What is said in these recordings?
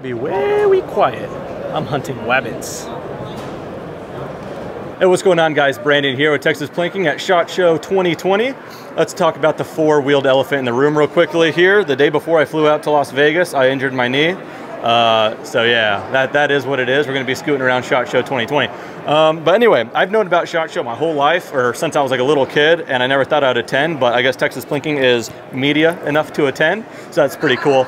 Be very quiet. I'm hunting wabbits. Hey, what's going on, guys? Brandon here with Texas Plinking at SHOT Show 2020. Let's talk about the four-wheeled elephant in the room real quickly here. The day before I flew out to Las Vegas, I injured my knee. So yeah, that is what it is. We're going to be scooting around SHOT Show 2020. But anyway, I've known about SHOT Show my whole life, or since I was like a little kid, and I never thought I'd attend, but I guess Texas Plinking is media enough to attend, so that's pretty cool.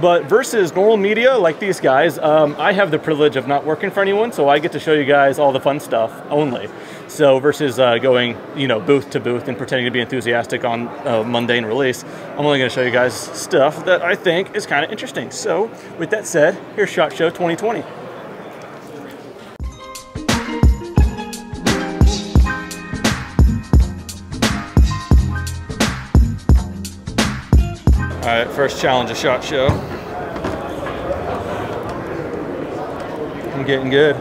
But versus normal media like these guys, I have the privilege of not working for anyone, so I get to show you guys all the fun stuff only. So versus going, you know, booth to booth and pretending to be enthusiastic on a mundane release, I'm only going to show you guys stuff that I think is kind of interesting. So with that said, here's SHOT Show 2020. All right, first challenge of SHOT Show. I'm getting good.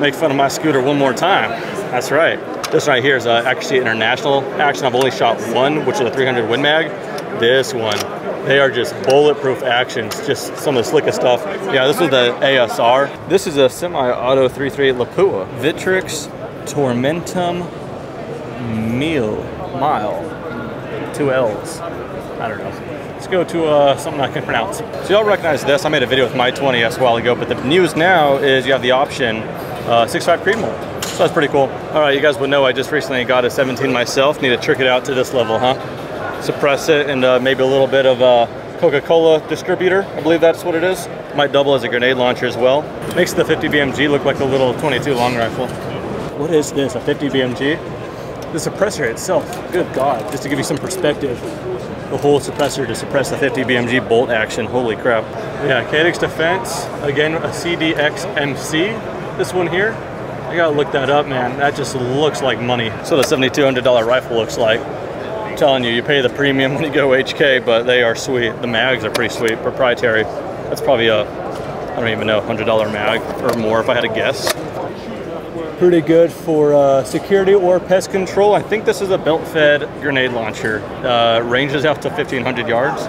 Make fun of my scooter one more time. That's right. This right here is Accuracy International action. I've only shot one, which is a 300 Win Mag. This one. They are just bulletproof actions, just some of the slickest stuff. Yeah, this is the ASR. This is a semi-auto 338 Lapua. Vitrix Tormentum Mile. Two L's. I don't know. Let's go to something I can pronounce. So y'all recognize this. I made a video with my 20s a while ago, but the news now is you have the option 6.5 Creedmoor. So that's pretty cool. All right, you guys would know I just recently got a 17 myself. Need to trick it out to this level, huh? Suppress it and maybe a little bit of Coca-Cola distributor. I believe that's what it is. Might double as a grenade launcher as well. Makes the 50 BMG look like a little 22 long rifle. What is this, a 50 BMG? The suppressor itself, good God, just to give you some perspective. The whole suppressor to suppress the 50 BMG bolt action. Holy crap. Yeah, Cadex Defense, again, a CDX MC. This one here, I gotta look that up, man. That just looks like money. So the $7,200 rifle looks like. I'm telling you, you pay the premium when you go HK, but they are sweet. The mags are pretty sweet, proprietary. That's probably a, I don't even know, $100 mag or more if I had to guess. Pretty good for security or pest control. I think this is a belt-fed grenade launcher. Ranges up to 1,500 yards.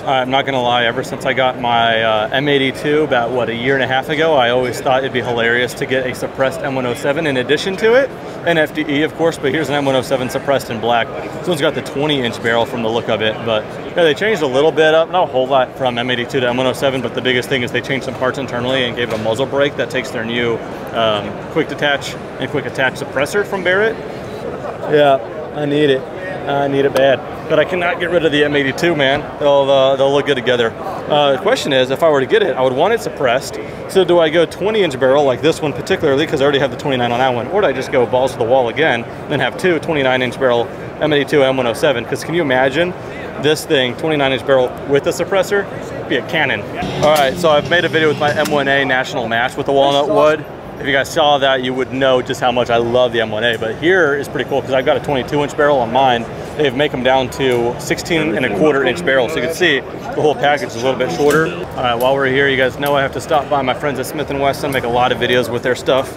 I'm not gonna lie, ever since I got my M82 about, what, a year and a half ago, I always thought it'd be hilarious to get a suppressed M107 in addition to it. An FDE, of course, but here's an M107 suppressed in black. This one's got the 20-inch barrel from the look of it, but yeah, they changed a little bit up, not a whole lot from M82 to M107, but the biggest thing is they changed some parts internally and gave it a muzzle brake that takes their new quick detach and quick attach suppressor from Barrett. Yeah, I need it. I need it bad. But I cannot get rid of the M82, man. They'll look good together. The question is, if I were to get it, I would want it suppressed. So do I go 20-inch barrel like this one particularly, because I already have the 29 on that one, or do I just go balls to the wall again, then have two 29-inch barrel M82 M107? Because can you imagine this thing, 29-inch barrel with a suppressor? It'd be a cannon. All right, so I've made a video with my M1A national match with the walnut wood. If you guys saw that, you would know just how much I love the M1A, but here is pretty cool because I've got a 22-inch barrel on mine. They've made them down to 16.25-inch barrel, so you can see the whole package is a little bit shorter. All right, while we're here, you guys know I have to stop by my friends at Smith & Wesson, make a lot of videos with their stuff.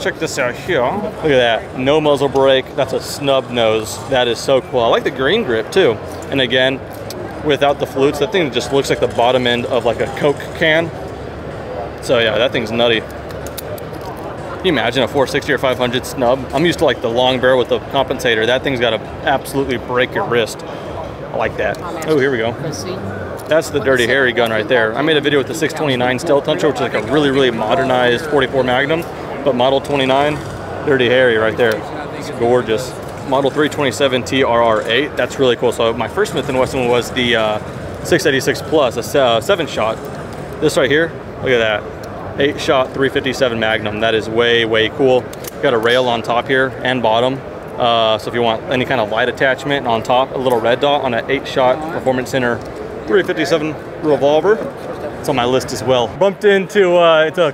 Check this out here. Look at that, no muzzle brake. That's a snub nose. That is so cool. I like the green grip too. And again, without the flutes, that thing just looks like the bottom end of like a Coke can. So yeah, that thing's nutty. Can you imagine a 460 or 500 snub? I'm used to like the long barrel with the compensator. That thing's got to absolutely break your wrist. I like that. Oh, here we go. That's the Dirty Harry gun right there. I made a video with the 629 Stealth Hunter, which is like a really, really modernized 44 Magnum, but Model 29, Dirty Harry right there. It's gorgeous. Model 327 TRR8. That's really cool. So my first Smith & Wesson was the 686 Plus, a 7-shot. This right here, look at that. 8-shot 357 Magnum. That is way, way cool. Got a rail on top here and bottom. So if you want any kind of light attachment on top, a little red dot on an 8-shot Performance Center 357 revolver. It's on my list as well. Bumped into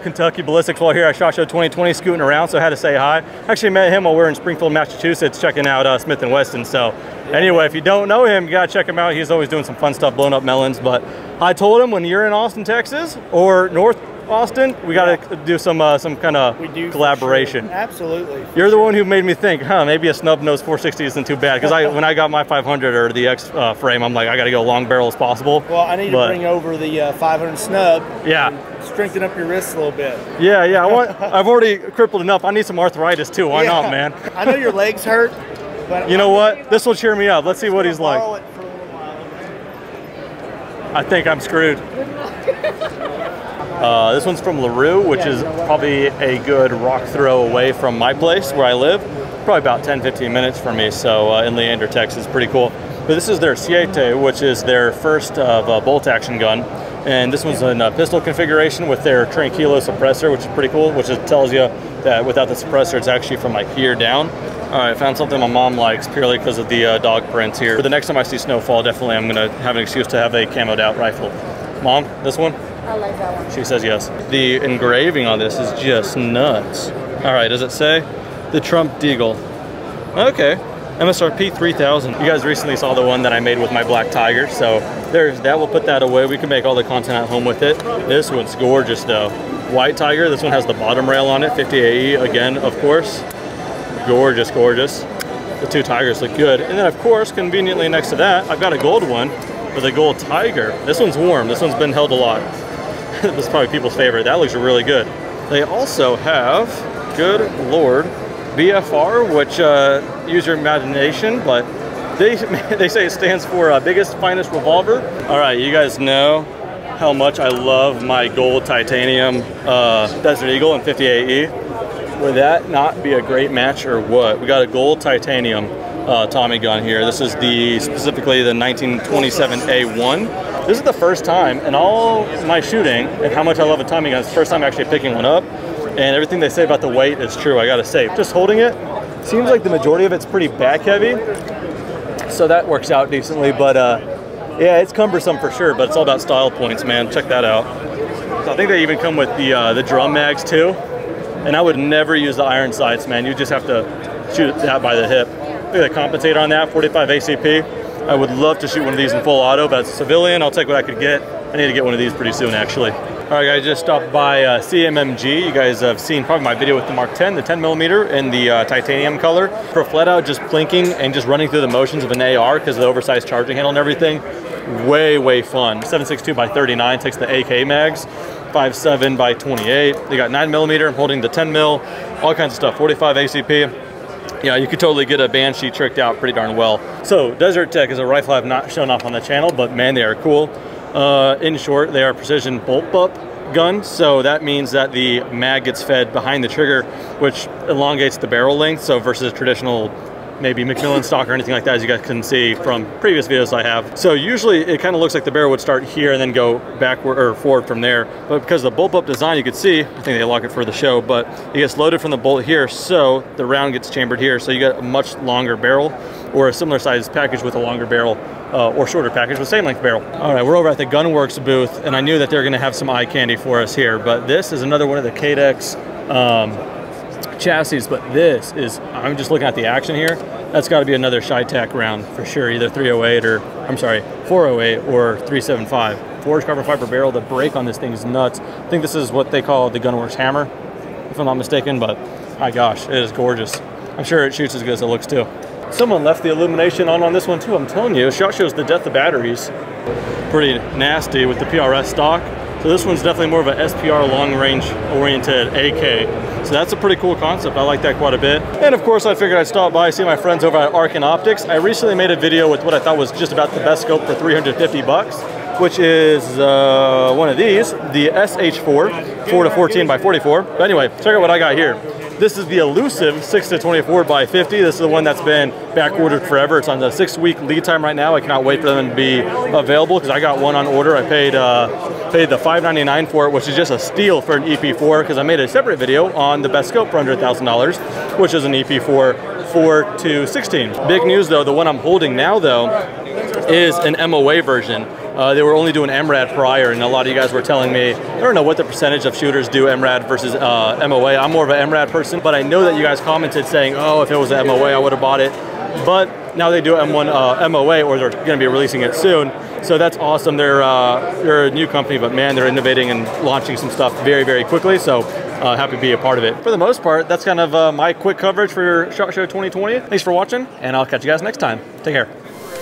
Kentucky Ballistics while here at SHOT Show 2020, scooting around, so I had to say hi. Actually met him while we were in Springfield, Massachusetts, checking out Smith & Wesson. So anyway, if you don't know him, you gotta check him out. He's always doing some fun stuff, blowing up melons. But I told him when you're in Austin, Texas, or North Austin, we got to do some kind of collaboration. Sure. Absolutely. You're the one who made me think, huh, maybe a snub nose 460 isn't too bad. Because when I got my 500 or the X frame, I'm like, I got to go long barrel as possible. Well, I need to bring over the 500 snub. Yeah. And strengthen up your wrists a little bit. Yeah, yeah. I've already crippled enough. I need some arthritis too. Why not, man? I know your legs hurt. But you know what? This will cheer me up. Let's see what he's like. I think I'm screwed. This one's from LaRue, which is probably a good rock throw away from my place where I live. Probably about 10-15 minutes for me, so in Leander, Texas. Pretty cool. But this is their Siete, which is their first of a bolt action gun. And this one's in a pistol configuration with their Tranquilo suppressor, which is pretty cool, which tells you that without the suppressor, it's actually from like here down. All right, I found something my mom likes purely because of the dog prints here. For the next time I see snowfall, definitely I'm gonna have an excuse to have a camoed out rifle. Mom, this one? I like that one. She says yes. The engraving on this is just nuts. All right, does it say? The Trump Deagle. Okay, MSRP 3,000. You guys recently saw the one that I made with my black tiger, so there's that, we'll put that away. We can make all the content at home with it. This one's gorgeous though. White tiger, this one has the bottom rail on it, 50 AE again, of course. Gorgeous, gorgeous. The two tigers look good. And then of course, conveniently next to that, I've got a gold one with a gold tiger. This one's warm, this one's been held a lot. This is probably people's favorite. That looks really good. They also have, good Lord, BFR, which use your imagination, but they say it stands for biggest, finest revolver. All right, you guys know how much I love my gold titanium Desert Eagle in 50 AE. Would that not be a great match or what? We got a gold titanium Tommy gun here. This is specifically the 1927 A1. This is the first time in all my shooting and how much I love a Tommy gun. It's the first time actually picking one up, and everything they say about the weight is true, I gotta say. Just holding it, seems like the majority of it's pretty back heavy, so that works out decently, but yeah, it's cumbersome for sure, but it's all about style points, man. Check that out. So I think they even come with the drum mags too. And I would never use the iron sights, man. You just have to shoot it out by the hip. Look at the compensator on that, 45 ACP. I would love to shoot one of these in full auto, but as a civilian, I'll take what I could get. I need to get one of these pretty soon, actually. All right, guys, just stopped by CMMG. You guys have seen probably my video with the Mark 10, the 10 millimeter in the titanium color. For flat out, just plinking and just running through the motions of an AR because of the oversized charging handle and everything. Way, way fun. 7.62 by 39 takes the AK mags. 5.7 by 28. They got 9mm. I'm holding the 10mm. All kinds of stuff. 45 ACP. Yeah, you could totally get a Banshee tricked out pretty darn well. So Desert Tech is a rifle I've not shown off on the channel, but man, they are cool. In short, they are precision bolt butt gun. So that means that the mag gets fed behind the trigger, which elongates the barrel length. So versus traditional maybe Macmillan stock or anything like that, as you guys can see from previous videos I have. So usually it kind of looks like the barrel would start here and then go backward or forward from there. But because of the bolt up design, you could see, I think they lock it for the show, but it gets loaded from the bolt here, so the round gets chambered here. So you got a much longer barrel or a similar size package with a longer barrel or shorter package with same length barrel. All right, we're over at the Gunworks booth, and I knew that they're gonna have some eye candy for us here, but this is another one of the Cadex chassis, but this is, I'm just looking at the action here, that's got to be another Shytac round for sure, either 308 or, I'm sorry, 408 or 375. Forged carbon fiber barrel, the brake on this thing is nuts. I think this is what they call the Gunworks hammer, if I'm not mistaken, but my gosh, it is gorgeous. I'm sure it shoots as good as it looks too. Someone left the illumination on this one too, I'm telling you. SHOT Show's the death of batteries. Pretty nasty with the PRS stock. So this one's definitely more of a SPR long range oriented AK. So that's a pretty cool concept. I like that quite a bit. And of course I figured I'd stop by, see my friends over at Arc & Optics. I recently made a video with what I thought was just about the best scope for 350 bucks, which is one of these, the SH4, 4-14 by 44. But anyway, check out what I got here. This is the elusive 6-24 by 50. This is the one that's been back ordered forever. It's on the 6-week lead time right now. I cannot wait for them to be available because I got one on order. I paid the $5.99 for it, which is just a steal for an EP4 because I made a separate video on the best scope for under $1,000, which is an EP4 4-16. Big news though, the one I'm holding now though is an MOA version. They were only doing MRAD prior, and a lot of you guys were telling me, I don't know what the percentage of shooters do MRAD versus MOA. I'm more of an MRAD person, but I know that you guys commented saying, oh, if it was an MOA, I would have bought it. But now they do M1 MOA, or they're gonna be releasing it soon. So that's awesome. They're a new company, but man, they're innovating and launching some stuff very, very quickly. So happy to be a part of it. For the most part, that's kind of my quick coverage for SHOT Show 2020. Thanks for watching, and I'll catch you guys next time. Take care.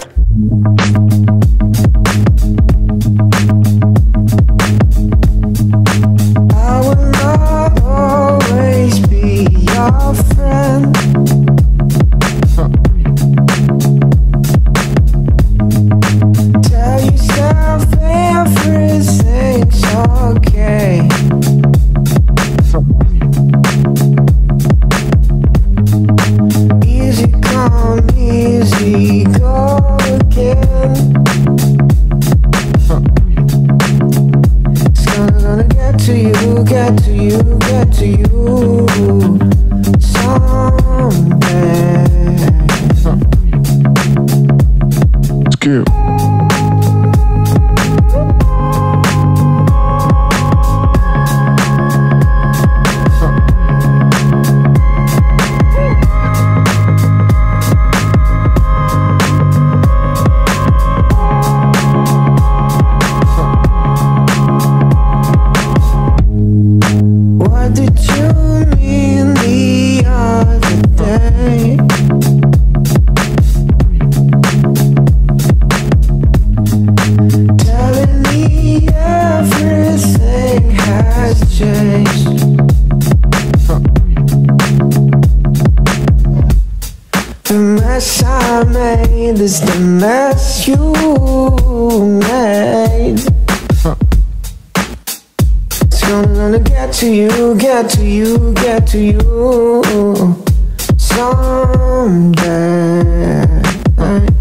Someday.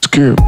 It's cute.